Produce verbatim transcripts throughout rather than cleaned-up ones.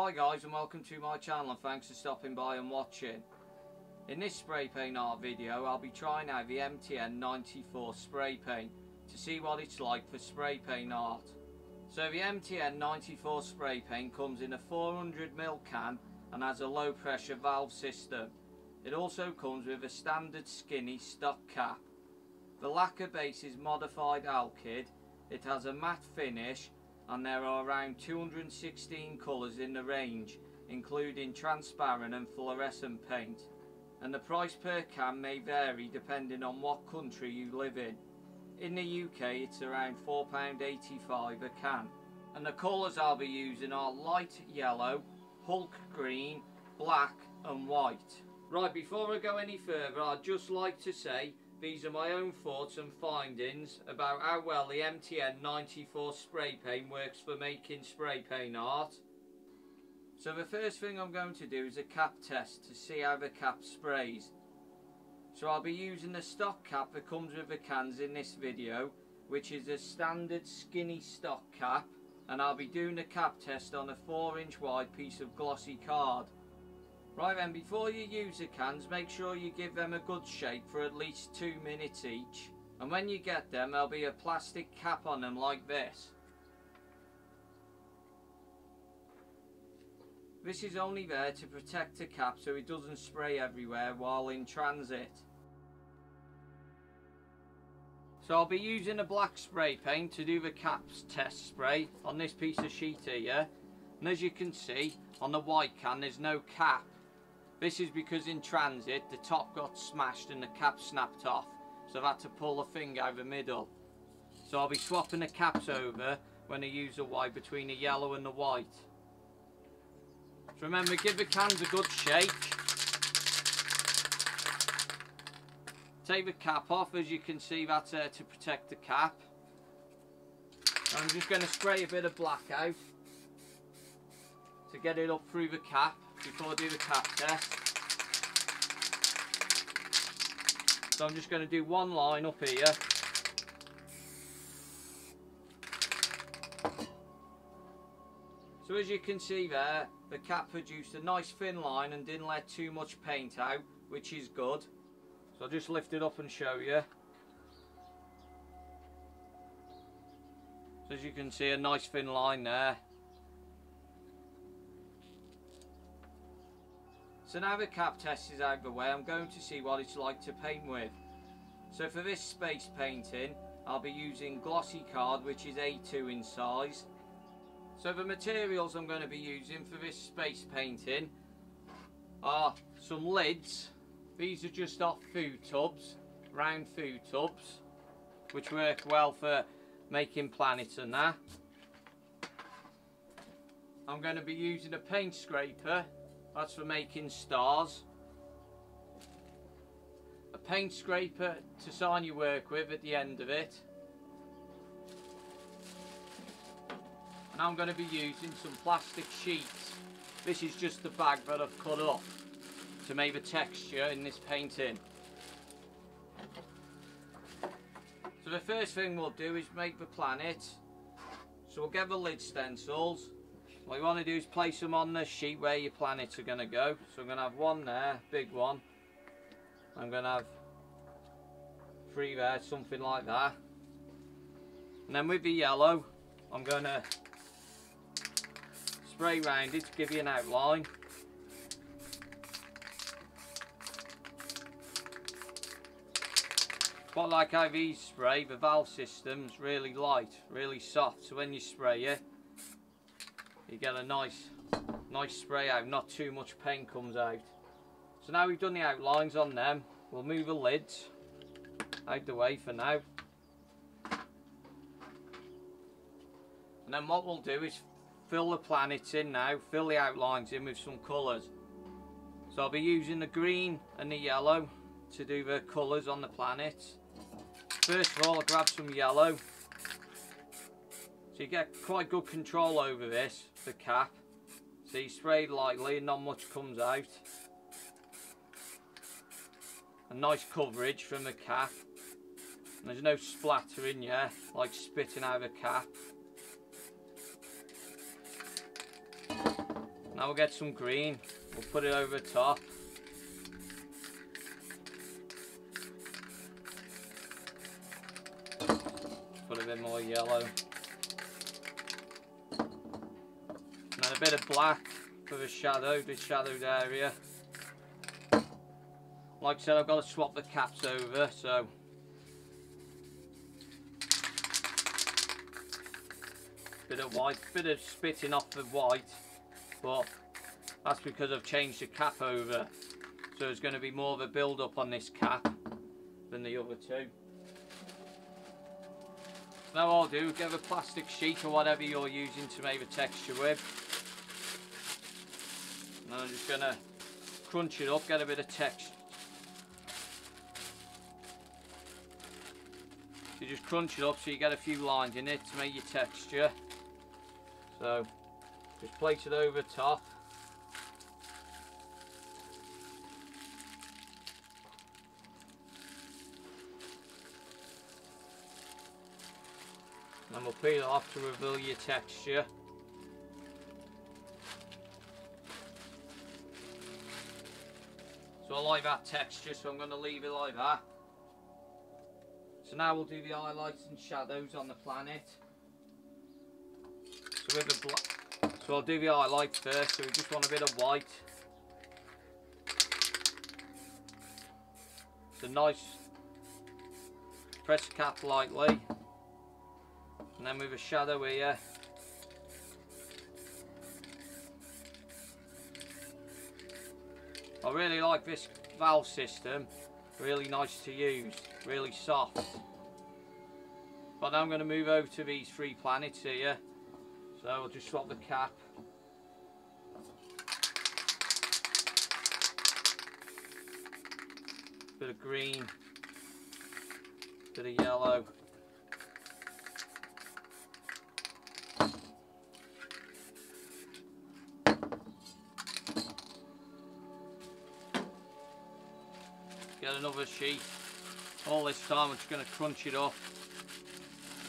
Hi guys and welcome to my channel, and thanks for stopping by and watching. In this spray paint art video I'll be trying out the M T N ninety-four spray paint to see what it's like for spray paint art. So the M T N ninety-four spray paint comes in a four hundred mil can and has a low pressure valve system. It also comes with a standard skinny stock cap. The lacquer base is modified alkyd, it has a matte finish, and there are around two hundred sixteen colours in the range, including transparent and fluorescent paint, and the price per can may vary depending on what country you live in. In the U K it's around four pounds eighty-five a can, and the colours I'll be using are light yellow, Hulk green, black and white. Right, before I go any further I'd just like to say these are my own thoughts and findings about how well the M T N ninety-four spray paint works for making spray paint art. So the first thing I'm going to do is a cap test to see how the cap sprays. So I'll be using the stock cap that comes with the cans in this video, which is a standard skinny stock cap, and I'll be doing a cap test on a four inch wide piece of glossy card. Right then, before you use the cans, make sure you give them a good shake for at least two minutes each. And when you get them, there'll be a plastic cap on them like this. This is only there to protect the cap so it doesn't spray everywhere while in transit. So I'll be using a black spray paint to do the caps test spray on this piece of sheet here. And as you can see, on the white can there's no cap. This is because in transit the top got smashed and the cap snapped off, so I've had to pull a thing out of the middle. So I'll be swapping the caps over when I use the white between the yellow and the white. So remember, give the cans a good shake. Take the cap off, as you can see that's there to protect the cap. I'm just going to spray a bit of black out to get it up through the cap before I do the cap test. So I'm just going to do one line up here. So as you can see there, the cap produced a nice thin line and didn't let too much paint out, which is good. So I'll just lift it up and show you. So as you can see, a nice thin line there. So now the cap test is out of the way, I'm going to see what it's like to paint with. So for this space painting, I'll be using glossy card, which is A two in size. So the materials I'm going to be using for this space painting are some lids. These are just off food tubs, round food tubs, which work well for making planets and that. I'm going to be using a paint scraper. That's for making stars. A paint scraper to sign your work with at the end of it. And I'm going to be using some plastic sheets. This is just the bag that I've cut up to make the texture in this painting. So the first thing we'll do is make the planet. So we'll get the lid stencils. What you want to do is place them on the sheet where your planets are going to go. So I'm going to have one there, big one. I'm going to have three there, something like that. And then with the yellow, I'm going to spray round it to give you an outline. But like how these spray, the valve system's really light, really soft. So when you spray it, you get a nice nice spray out, not too much paint comes out. So now we've done the outlines on them, we'll move the lids out the way for now. And then what we'll do is fill the planets in now, fill the outlines in with some colours. So I'll be using the green and the yellow to do the colours on the planets. First of all, I'll grab some yellow. So you get quite good control over this, the cap. So you spray lightly and not much comes out. A nice coverage from the cap. And there's no splattering yet, like spitting out of the cap. Now we'll get some green. We'll put it over top. Put a bit more yellow. And then a bit of black for the shadow, the shadowed area. Like I said, I've got to swap the caps over, so. Bit of white, bit of spitting off the white, but that's because I've changed the cap over. So there's going to be more of a build up on this cap than the other two. Now I'll do, get a plastic sheet or whatever you're using to make the texture with. And I'm just going to crunch it up, get a bit of texture. So you just crunch it up so you get a few lines in it to make your texture. So just place it over top. And we'll peel it off to reveal your texture. So I like that texture, so I'm going to leave it like that. So now we'll do the highlights and shadows on the planet. So, with the bla so I'll do the highlight first, so we just want a bit of white. It's a nice, press the cap lightly. And then with a shadow here. I really like this valve system. Really nice to use, really soft. But now I'm going to move over to these three planets here. So I'll just swap the cap. Bit of green, bit of yellow. Another sheet. All this time I'm just going to crunch it up,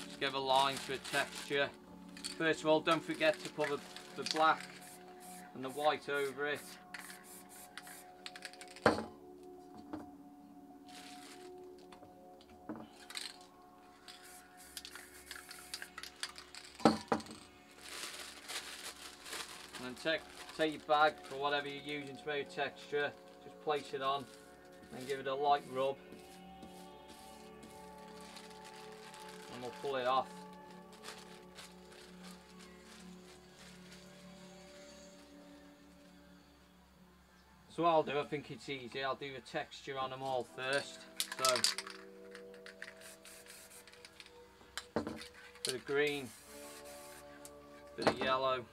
just give a line to a texture. First of all, don't forget to put the, the black and the white over it. And then take, take your bag or whatever you're using to make a texture, just place it on. And give it a light rub, and we'll pull it off. So what I'll do, I think it's easy, I'll do the texture on them all first. So, bit of green, bit of yellow,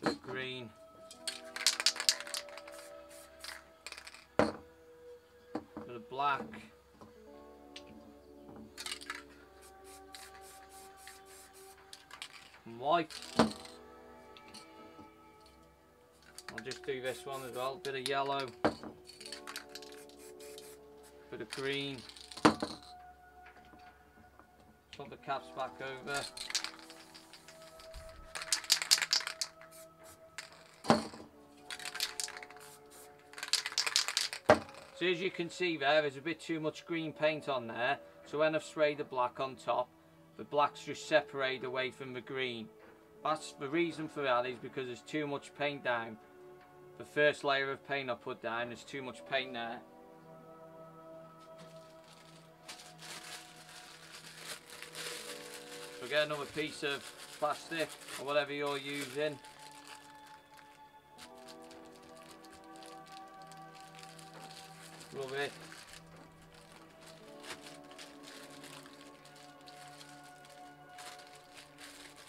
bit of green. Black, and white. I'll just do this one as well, bit of yellow, bit of green, put the caps back over. So as you can see there, there's a bit too much green paint on there. So when I've sprayed the black on top, the black's just separated away from the green. That's the reason for that is because there's too much paint down. The first layer of paint I put down, there's too much paint there. So get another piece of plastic or whatever you're using. Rub it.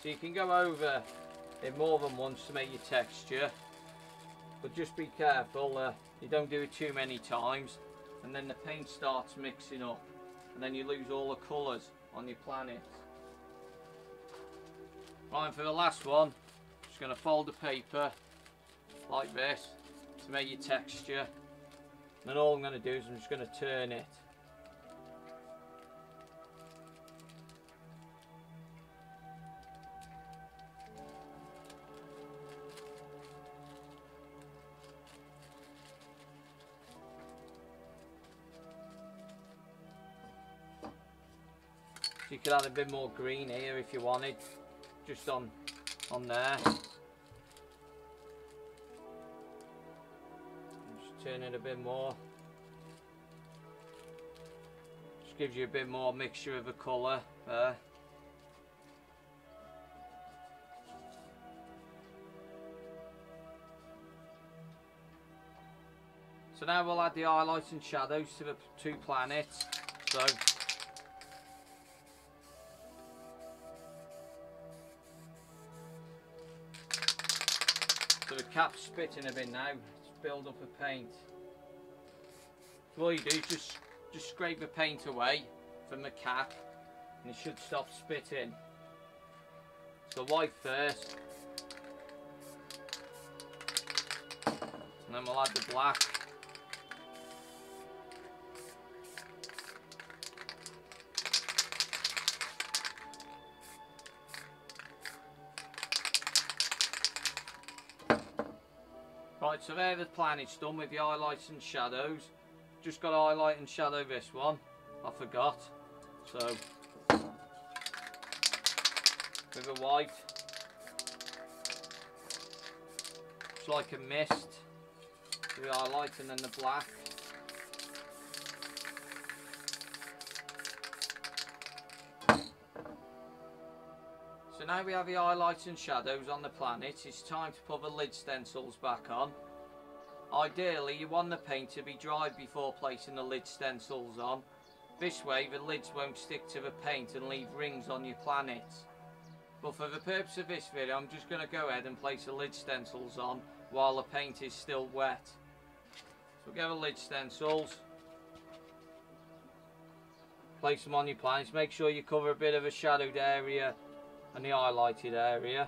So you can go over it more than once to make your texture, but just be careful uh, you don't do it too many times, and then the paint starts mixing up and then you lose all the colours on your planet. Right, and for the last one, I'm just going to fold the paper like this to make your texture. And all I'm going to do is I'm just going to turn it. You could add a bit more green here if you wanted, just on on there. Just turn it a bit more. Just gives you a bit more mixture of a colour there. So now we'll add the highlights and shadows to the two planets. So So the cap's spitting a bit now. It's build up the paint. So all you do is just, just scrape the paint away from the cap and it should stop spitting. So white first. And then we'll add the black. Right, so there the planet's done with the highlights and shadows. Just got to highlight and shadow this one. I forgot. So, with a white. It's like a mist. The highlight and then the black. So now we have the highlights and shadows on the planet, it's time to put the lid stencils back on. Ideally you want the paint to be dried before placing the lid stencils on. This way the lids won't stick to the paint and leave rings on your planet. But for the purpose of this video I'm just going to go ahead and place the lid stencils on while the paint is still wet. So get the lid stencils. Place them on your planets, make sure you cover a bit of a shadowed area and the highlighted area.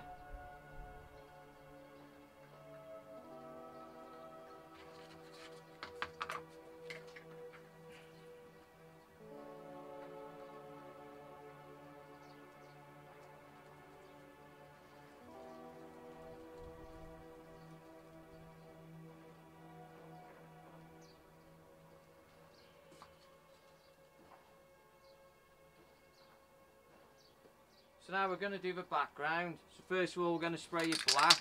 So now we're going to do the background. So first of all we're going to spray it black.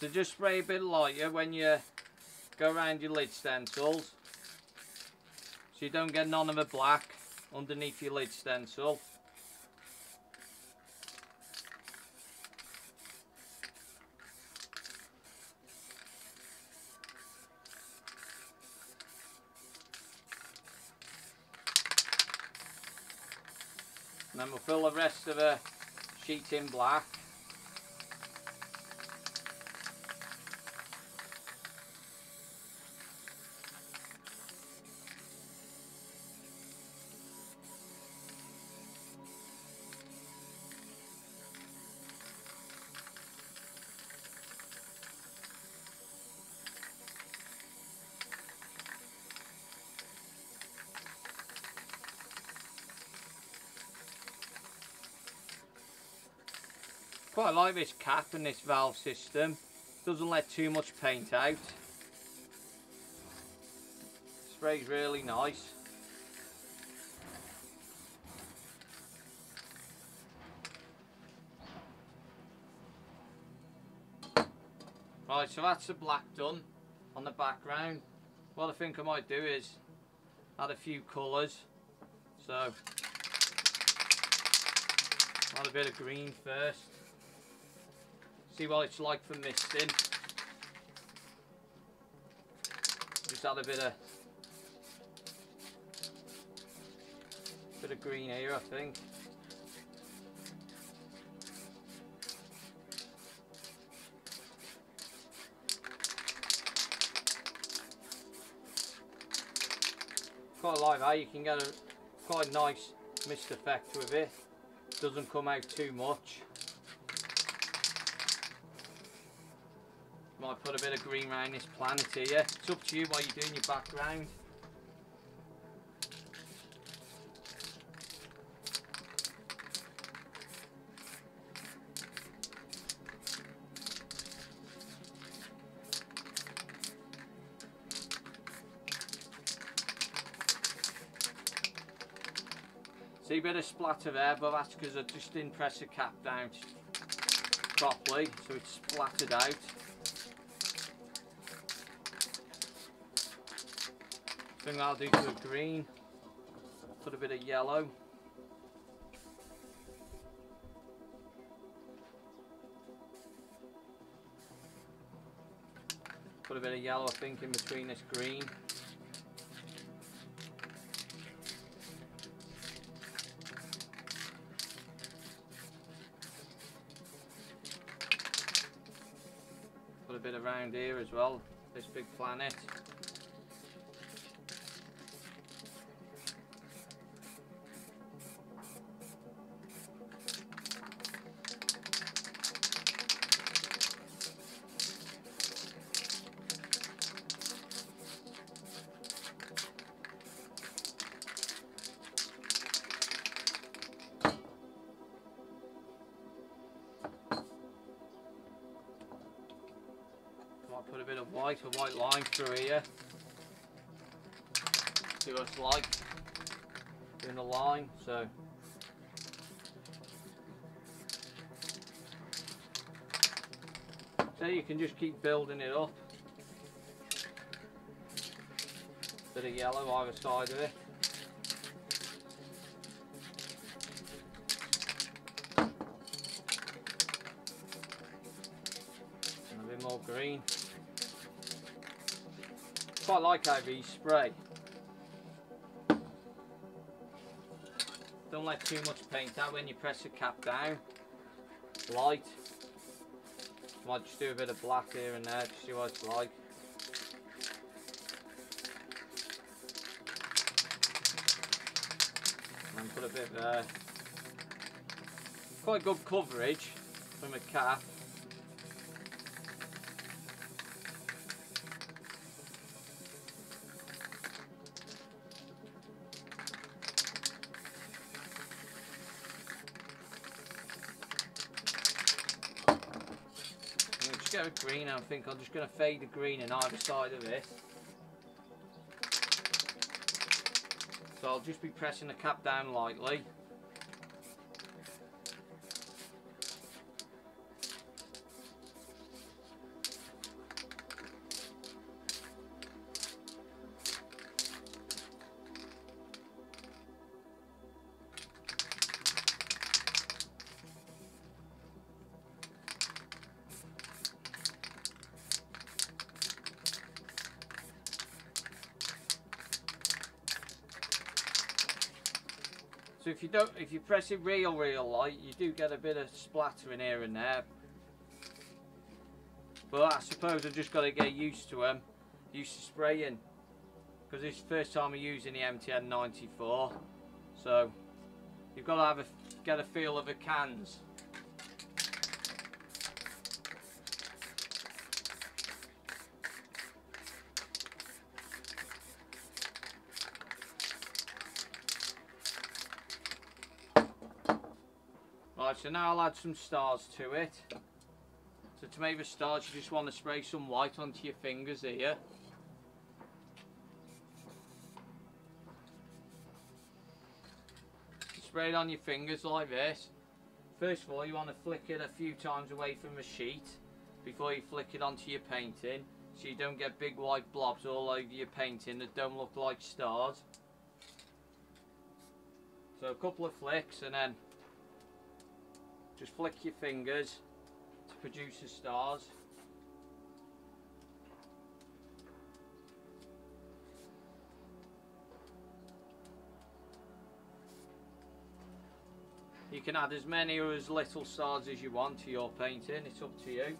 So just spray a bit lighter when you go around your lid stencils. So you don't get none of the black underneath your lid stencil. And then we'll fill the rest of the sheet in black. Quite like this cap and this valve system, doesn't let too much paint out. Spray's really nice. Right, so that's the black done on the background. What I think I might do is add a few colours. So, add a bit of green first. See what it's like for misting. Just add a bit of bit of green here, I think. Quite like that. You can get a quite nice mist effect with it. Doesn't come out too much. Might put a bit of green around this planet here. It's up to you while you're doing your background. See a bit of splatter there, but that's because I just didn't press the cap down properly, so it's splattered out. I think I'll do to a green, put a bit of yellow. Put a bit of yellow, I think, in between this green. Put a bit around here as well, this big planet. Put a bit of white, a white line through here. See what it's like doing a line. So so you can just keep building it up. Bit of yellow either side of it. And a bit more green. I quite like how these spray. Don't let too much paint out when you press the cap down. Light. Might just do a bit of black here and there to see what it's like. And then put a bit there. Quite good coverage from a cap. Get a green, I think I'm just going to fade the green on either side of this. So I'll just be pressing the cap down lightly. So if you don't, if you press it real, real light, you do get a bit of splattering here and there. But I suppose I've just got to get used to them, used to spraying, because this is the first time I'm using the M T N ninety-four. So you've got to have a get a feel of the cans. Right, so now I'll add some stars to it. So to make the stars, you just want to spray some white onto your fingers here. Spray it on your fingers like this. First of all, you want to flick it a few times away from the sheet before you flick it onto your painting, so you don't get big white blobs all over your painting that don't look like stars. So a couple of flicks and then just flick your fingers to produce the stars. You can add as many or as little stars as you want to your painting, it's up to you.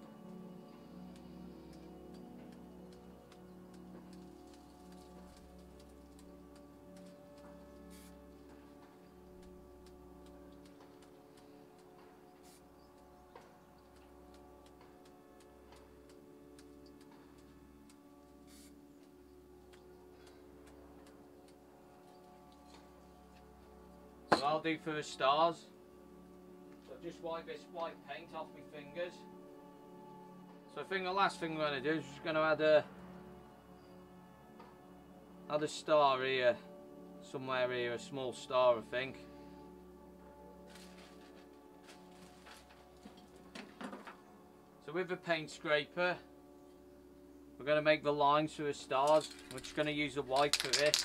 I'll do for the stars. So I'll just wipe this white paint off my fingers. So I think the last thing we're going to do is just going to add a add a star here, somewhere here, a small star I think. with a paint scraper, we're going to make the lines for the stars. We're just going to use a white for this.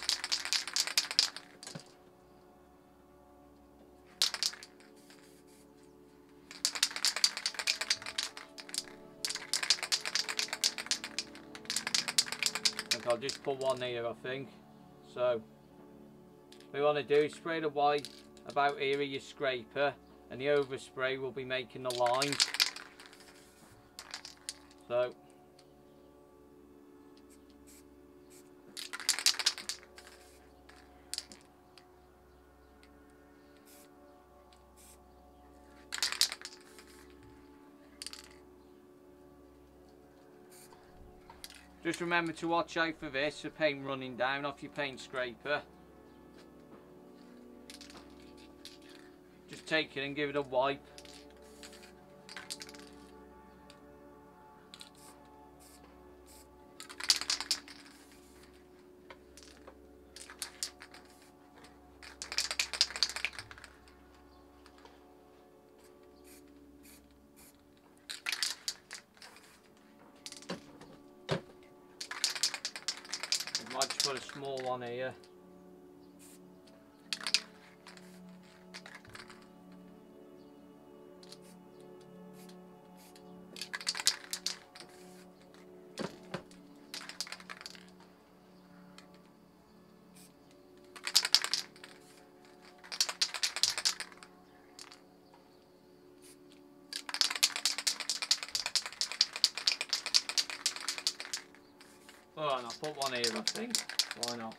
I think I'll just put one here, I think. So, what we want to do is spray the white about here with your scraper, and the overspray will be making the lines. So, just remember to watch out for this, the paint running down off your paint scraper. Just take it and give it a wipe. I've just got a small one here. Oh, and I'll put one here, I think. Why not?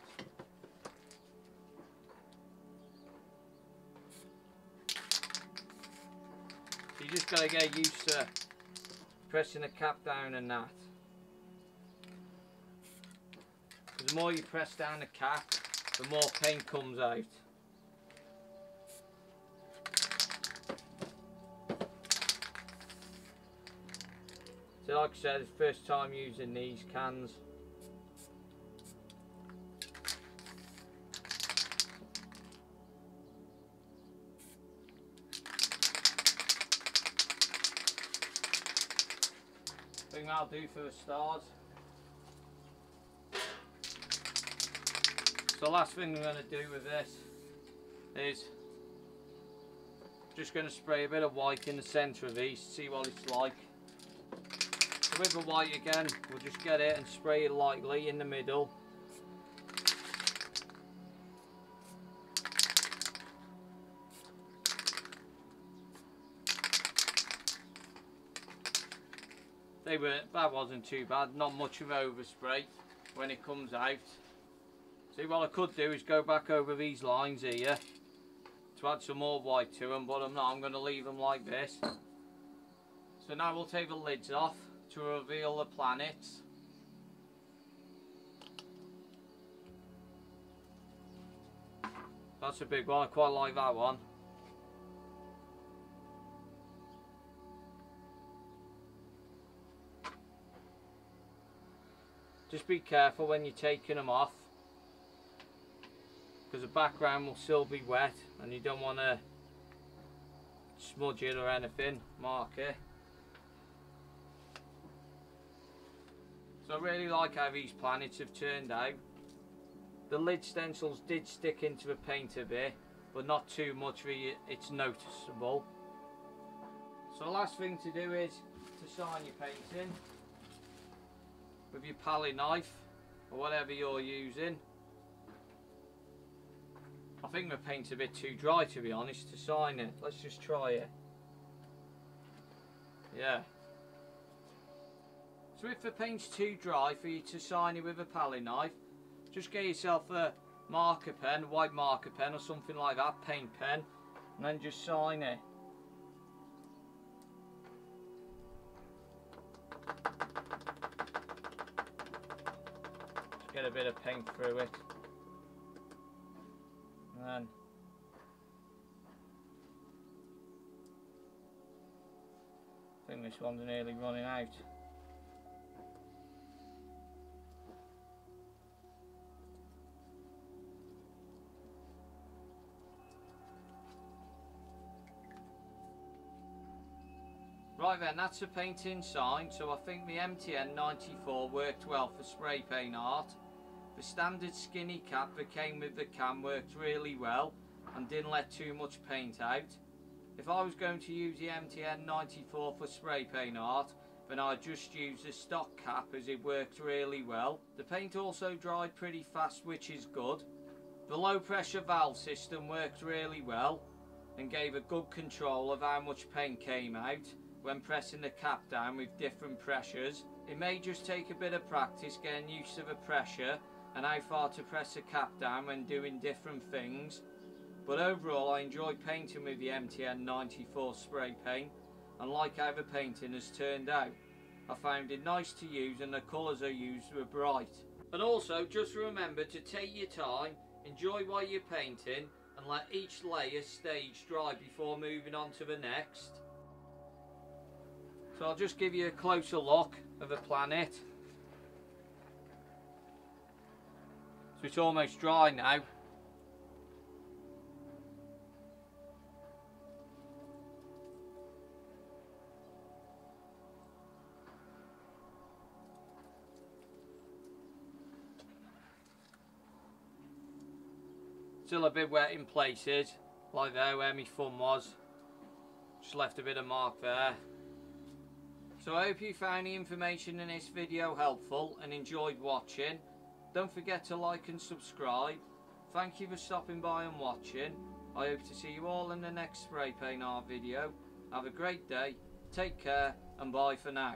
So you just got to get used to pressing the cap down and that. The more you press down the cap, the more paint comes out. So like I said, it's the first time using these cans. I think that'll do for the stars. So the last thing I'm going to do with this is just going to spray a bit of white in the centre of these to see what it's like. So with the white again, we'll just get it and spray it lightly in the middle. They were, that wasn't too bad, not much of overspray when it comes out. See, what I could do is go back over these lines here to add some more white to them, but I'm not, I'm going to leave them like this. So now we'll take the lids off to reveal the planets. That's a big one, I quite like that one. Just be careful when you're taking them off, because the background will still be wet and you don't want to smudge it or anything, mark it. So I really like how these planets have turned out. The lid stencils did stick into the paint a bit, but not too much, really, it's noticeable. So the last thing to do is to shine your painting with your palette knife or whatever you're using. I think the paint's a bit too dry, to be honest, to shine it. Let's just try it. Yeah. So if the paint's too dry for you to shine it with a palette knife, just get yourself a marker pen, white marker pen or something like that, paint pen, and then just shine it. Get a bit of paint through it, and then I think this one's nearly running out. Right then, that's a painting sign, so I think the M T N ninety-four worked well for spray paint art. The standard skinny cap that came with the can worked really well and didn't let too much paint out. If I was going to use the M T N ninety-four for spray paint art, then I just used the stock cap as it worked really well. The paint also dried pretty fast, which is good. The low pressure valve system worked really well and gave a good control of how much paint came out when pressing the cap down with different pressures. It may just take a bit of practice getting used to the pressure and how far to press the cap down when doing different things. But overall, I enjoyed painting with the M T N ninety-four spray paint and like how the painting has turned out. I found it nice to use and the colours I used were bright. And also, just remember to take your time, enjoy while you're painting and let each layer stage dry before moving on to the next. So I'll just give you a closer look of the planet. So it's almost dry now. Still a bit wet in places, like there where my thumb was. Just left a bit of mark there. So I hope you found the information in this video helpful and enjoyed watching. Don't forget to like and subscribe. Thank you for stopping by and watching. I hope to see you all in the next spray paint art video. Have a great day, take care and bye for now.